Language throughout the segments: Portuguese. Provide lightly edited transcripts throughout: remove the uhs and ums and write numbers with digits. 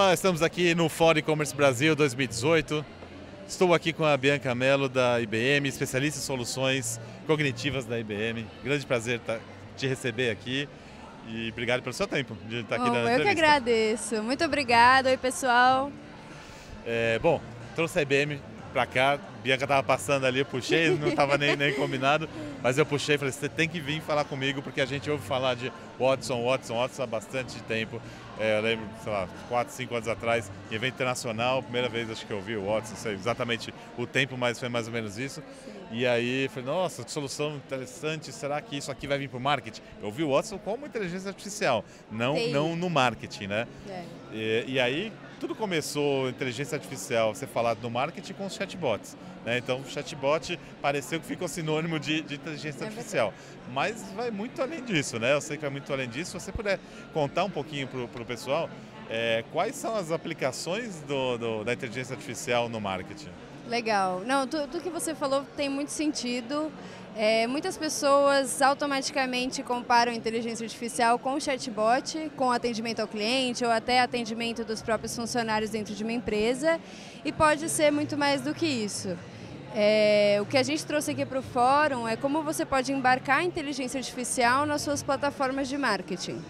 Olá, estamos aqui no Fórum E-commerce Brasil 2018. Estou aqui com a Bianca Mello da IBM, especialista em soluções cognitivas da IBM. Grande prazer te receber aqui e obrigado pelo seu tempo de estar aqui na entrevista. Eu que agradeço. Muito obrigada. Oi, pessoal. Bom, trouxe a IBM para cá. Bianca estava passando ali, eu puxei, não estava nem combinado, mas eu puxei e falei, você tem que vir falar comigo, porque a gente ouve falar de Watson há bastante tempo. Eu lembro, sei lá, 4, 5 anos atrás, em evento internacional, primeira vez acho que eu vi o Watson, não sei exatamente o tempo, mas foi mais ou menos isso. E aí, falei, nossa, que solução interessante, será que isso aqui vai vir para o marketing? Eu vi o Watson como inteligência artificial, não no marketing, né? E aí, tudo começou, inteligência artificial, você falado no marketing com os chatbots. Então, chatbot pareceu que ficou sinônimo de inteligência artificial. Mas vai muito além disso, né? Eu sei que vai muito além disso. Se você puder contar um pouquinho para o pessoal, quais são as aplicações da inteligência artificial no marketing? Legal. Não, tudo que você falou tem muito sentido. Muitas pessoas automaticamente comparam inteligência artificial com o chatbot, com atendimento ao cliente ou até atendimento dos próprios funcionários dentro de uma empresa, e pode ser muito mais do que isso. O que a gente trouxe aqui para o fórum é como você pode embarcar a inteligência artificial nas suas plataformas de marketing.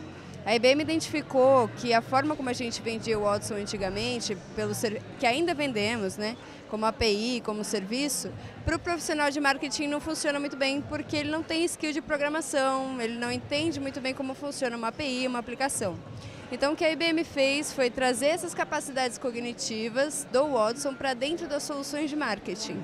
A IBM identificou que a forma como a gente vendia o Watson antigamente, que ainda vendemos, né, como API, como serviço, para o profissional de marketing não funciona muito bem, porque ele não tem skill de programação, ele não entende muito bem como funciona uma API, uma aplicação. Então, o que a IBM fez foi trazer essas capacidades cognitivas do Watson para dentro das soluções de marketing.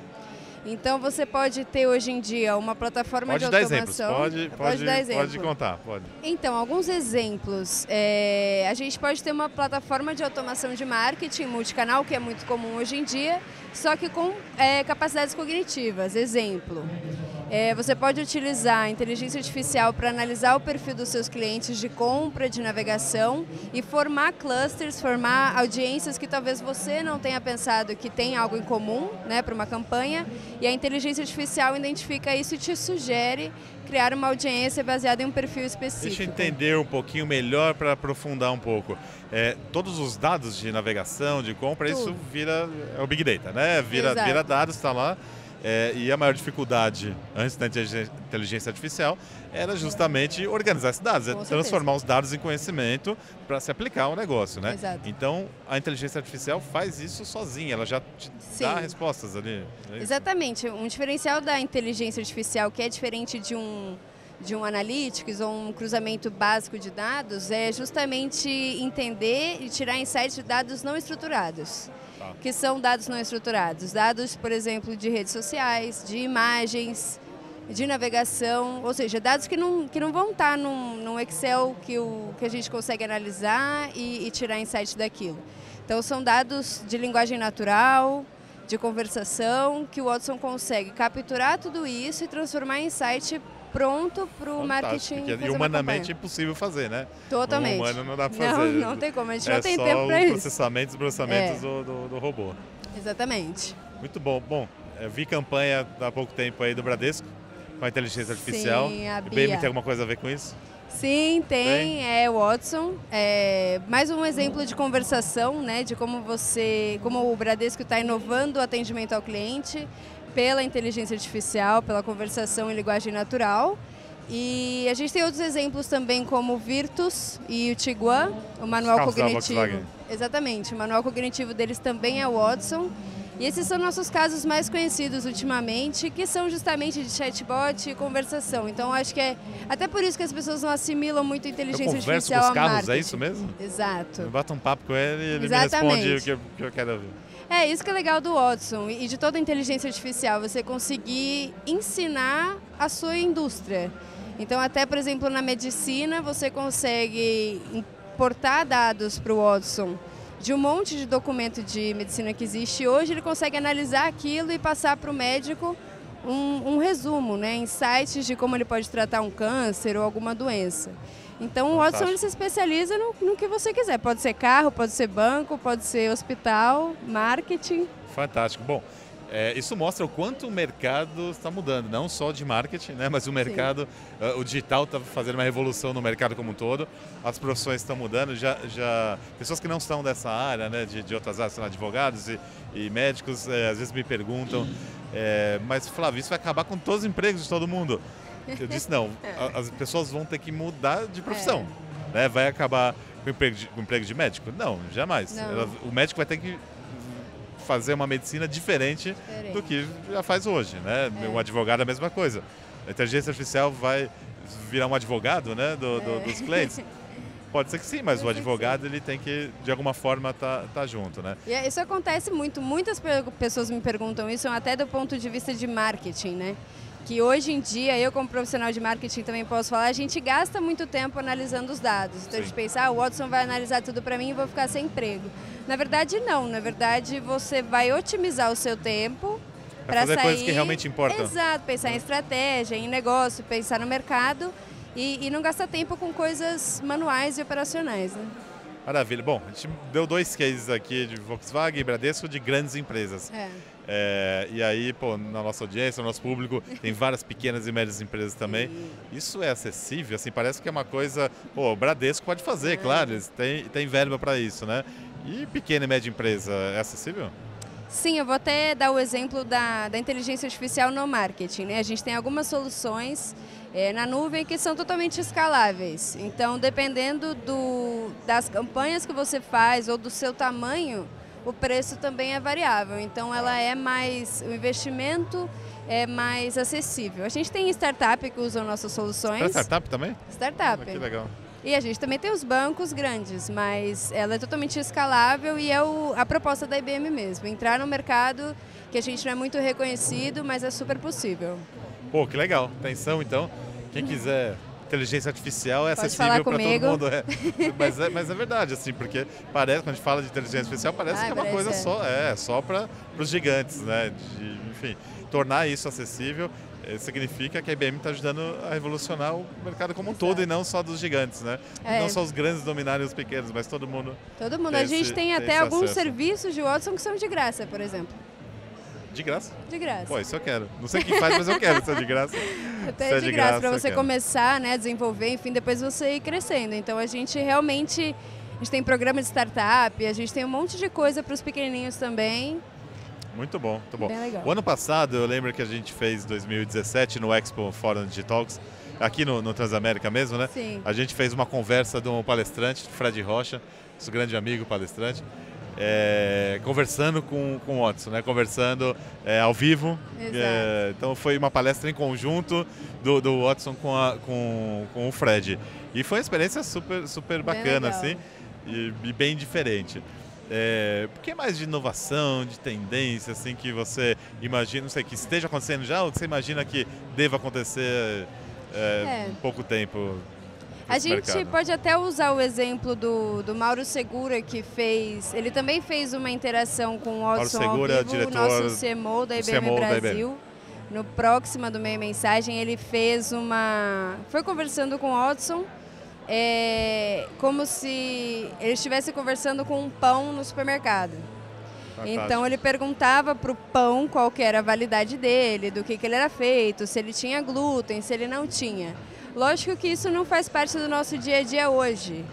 Então, você pode ter hoje em dia uma plataforma de automação. Pode dar exemplo. Pode contar, pode. Então, alguns exemplos. A gente pode ter uma plataforma de automação de marketing multicanal, que é muito comum hoje em dia, só que com capacidades cognitivas. Exemplo, você pode utilizar a inteligência artificial para analisar o perfil dos seus clientes de compra, de navegação e formar clusters, formar audiências que talvez você não tenha pensado que tem algo em comum, né, para uma campanha. E a inteligência artificial identifica isso e te sugere criar uma audiência baseada em um perfil específico. Deixa eu entender um pouquinho melhor para aprofundar um pouco. Todos os dados de navegação, de compra, tudo. Isso vira o Big Data, né? Vira dados, está lá. E a maior dificuldade antes da inteligência artificial era justamente organizar esses dados, transformar os dados em conhecimento para se aplicar ao negócio, né? Exato. Então, a inteligência artificial faz isso sozinha, ela já te dá respostas ali. Exatamente. Um diferencial da inteligência artificial, que é diferente de um analytics ou um cruzamento básico de dados, é justamente entender e tirar insights de dados não estruturados. Que são dados não estruturados, dados, por exemplo, de redes sociais, de imagens, de navegação, ou seja, dados que não vão estar num Excel que a gente consegue analisar e tirar insight daquilo. Então, são dados de linguagem natural, de conversação, que o Watson consegue capturar tudo isso e transformar em insight pronto para o marketing. E humanamente é impossível fazer, né? Totalmente. O humano não dá para fazer. Não tem como, a gente não tem tempo para isso. É só os processamentos do robô. Exatamente. Muito bom. Bom, eu vi campanha há pouco tempo aí do Bradesco com a inteligência artificial. Sim, a Bia. IBM tem alguma coisa a ver com isso? Sim, tem. O Watson. Mais um exemplo de conversação, né? De como o Bradesco está inovando o atendimento ao cliente pela inteligência artificial, pela conversação em linguagem natural. E a gente tem outros exemplos também, como o Virtus e o Tiguan, o manual cognitivo. Exatamente, o manual cognitivo deles também é o Watson. E esses são nossos casos mais conhecidos ultimamente, que são justamente de chatbot e conversação. Então, acho que até por isso que as pessoas não assimilam muito inteligência artificial a marketing. Eu converso com os carros, é isso mesmo? Exato. Eu bato um papo com ele e ele me responde o que eu quero ouvir. É isso que é legal do Watson e de toda a inteligência artificial, você conseguir ensinar a sua indústria. Então, até, por exemplo, na medicina, você consegue importar dados para o Watson de um monte de documento de medicina que existe hoje, ele consegue analisar aquilo e passar para o médico um resumo, né, insights de como ele pode tratar um câncer ou alguma doença. Então, o Watson ele se especializa no que você quiser. Pode ser carro, pode ser banco, pode ser hospital, marketing. Fantástico. Bom, Isso mostra o quanto o mercado está mudando, não só de marketing, né, mas o mercado, o digital está fazendo uma revolução no mercado como um todo, as profissões estão mudando, pessoas que não estão dessa área, né, de outras áreas, são advogados e médicos, às vezes me perguntam, mas Flávio, isso vai acabar com todos os empregos de todo mundo? Eu disse, não, as pessoas vão ter que mudar de profissão, né, vai acabar com o emprego de médico? Não, jamais. Não. O médico vai ter que fazer uma medicina diferente do que já faz hoje, né? Um advogado é a mesma coisa. A inteligência artificial vai virar um advogado, né, dos clientes? Pode ser que sim, mas o advogado ele tem que, de alguma forma, tá junto, né? E isso acontece muito. Muitas pessoas me perguntam isso, até do ponto de vista de marketing, né? Que hoje em dia, eu como profissional de marketing também posso falar, a gente gasta muito tempo analisando os dados. Então a gente pensa, o Watson vai analisar tudo para mim e vou ficar sem emprego. Na verdade não, na verdade você vai otimizar o seu tempo para fazer coisas que realmente importam. Exato, pensar em estratégia, em negócio, pensar no mercado e não gastar tempo com coisas manuais e operacionais, né? Maravilha. Bom, a gente deu 2 cases aqui de Volkswagen e Bradesco de grandes empresas. E aí, pô, na nossa audiência, no nosso público, tem várias pequenas e médias empresas também. Isso é acessível, assim, parece que é uma coisa... Pô, o Bradesco pode fazer, claro, eles têm verba para isso, né? E pequena e média empresa, é acessível? Sim, eu vou até dar o exemplo da inteligência artificial no marketing, né? A gente tem algumas soluções na nuvem que são totalmente escaláveis. Então, dependendo das campanhas que você faz ou do seu tamanho, o preço também é variável. Então, o investimento é mais acessível. A gente tem startup que usam nossas soluções. Tem startup também? Startup. Que legal. E a gente também tem os bancos grandes, mas ela é totalmente escalável e é a proposta da IBM mesmo, entrar no mercado que a gente não é muito reconhecido, mas é super possível. Pô, que legal. Atenção, então, quem quiser inteligência artificial é acessível para todo mundo. Mas é verdade, assim, porque parece, quando a gente fala de inteligência artificial, parece que é uma coisa só para os gigantes, né? Enfim, tornar isso acessível significa que a IBM está ajudando a revolucionar o mercado como um todo e não só dos gigantes, né? Não só os grandes dominarem os pequenos, mas todo mundo. Todo mundo. A gente tem até alguns serviços de Watson que são de graça, por exemplo. De graça? De graça. Pô, isso eu quero. Não sei quem faz, mas eu quero. Isso é de graça. Até é de graça para você começar, né, desenvolver, enfim, depois você ir crescendo. Então a gente realmente, a gente tem programa de startup, a gente tem um monte de coisa para os pequenininhos também. Muito bom, muito bom. O ano passado, eu lembro que a gente fez 2017 no Expo Fórum Digitalks, aqui no Transamérica mesmo, né? Sim. A gente fez uma conversa de um palestrante, Fred Rocha, nosso grande amigo palestrante, conversando com o Watson, né? Conversando ao vivo. Então foi uma palestra em conjunto do Watson com o Fred. E foi uma experiência super, super bacana, assim, e bem diferente. O que mais de inovação, de tendência, assim, que você imagina, não sei, que esteja acontecendo já ou que você imagina que deva acontecer em pouco tempo? A gente pode até usar o exemplo do Mauro Segura, que ele também fez uma interação com o Watson ao vivo, o nosso CMO da IBM Brasil. No Próxima do Meio Mensagem, ele fez foi conversando com o Watson. Como se ele estivesse conversando com um pão no supermercado. Fantástico. Então ele perguntava para o pão qual que era a validade dele, do que ele era feito, se ele tinha glúten, se ele não tinha. Lógico que isso não faz parte do nosso dia a dia hoje,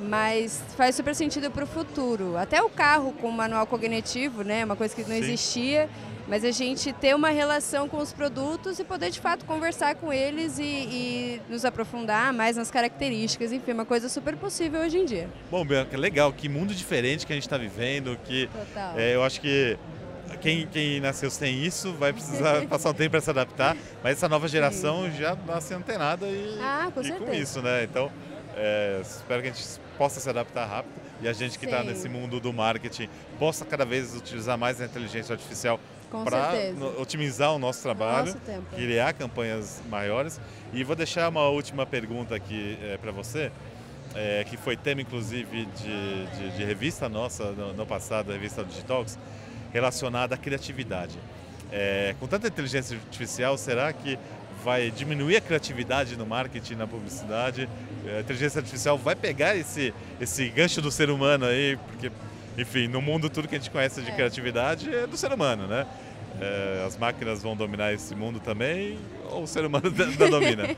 mas faz super sentido para o futuro. Até o carro com manual cognitivo, né, uma coisa que não existia, mas a gente ter uma relação com os produtos e poder, de fato, conversar com eles e nos aprofundar mais nas características. Enfim, uma coisa super possível hoje em dia. Bom, Bianca, legal. Que mundo diferente que a gente está vivendo. Total. Eu acho que quem nasceu sem isso vai precisar passar um tempo para se adaptar. Mas essa nova geração já nasce antenada com isso, né? Então, espero que a gente possa se adaptar rápido. E a gente que está nesse mundo do marketing possa cada vez utilizar mais a inteligência artificial para otimizar o nosso trabalho, criar campanhas maiores. E vou deixar uma última pergunta aqui para você, que foi tema inclusive de revista nossa no passado, a revista Digitalks, relacionada à criatividade. Com tanta inteligência artificial, será que vai diminuir a criatividade no marketing, na publicidade? A inteligência artificial vai pegar esse gancho do ser humano aí, porque... Enfim, no mundo tudo que a gente conhece de criatividade é do ser humano, né? as máquinas vão dominar esse mundo também ou o ser humano ainda domina?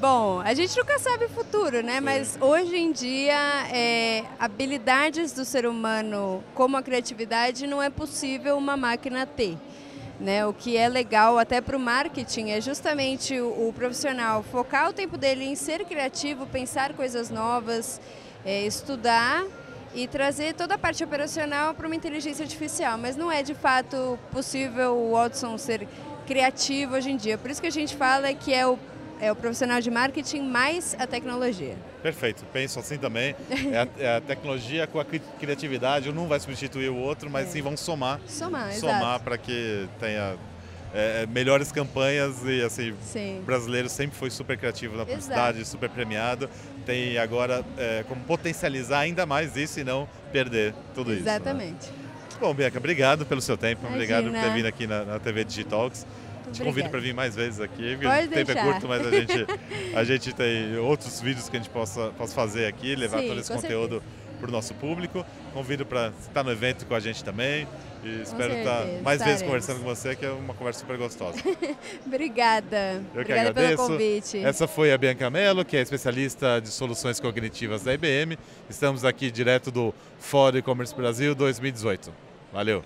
Bom, a gente nunca sabe o futuro, né? Mas hoje em dia, habilidades do ser humano, como a criatividade, não é possível uma máquina ter. Né? O que é legal até para o marketing é justamente o profissional focar o tempo dele em ser criativo, pensar coisas novas, estudar e trazer toda a parte operacional para uma inteligência artificial. Mas não é de fato possível o Watson ser criativo hoje em dia. Por isso que a gente fala que é o profissional de marketing mais a tecnologia. Perfeito, penso assim também. É a tecnologia com a criatividade, um não vai substituir o outro, mas sim vão somar. Somar para que tenha melhores campanhas e assim, o brasileiro sempre foi super criativo na publicidade, super premiado. Tem agora como potencializar ainda mais isso e não perder tudo isso. Exatamente. Né? Bom, Bianca, obrigado pelo seu tempo. Imagina. Obrigado por ter vindo aqui na TV Digitalks. Te convido para vir mais vezes aqui, porque o tempo é curto, mas a gente tem outros vídeos que a gente possa fazer aqui, levar todo esse conteúdo para o nosso público. Convido para estar no evento com a gente também e espero estar mais vezes conversando com você, que é uma conversa super gostosa. Obrigada. Eu que agradeço pelo convite. Essa foi a Bianca Mello, que é especialista de soluções cognitivas da IBM. Estamos aqui direto do Fórum E-commerce Brasil 2018. Valeu.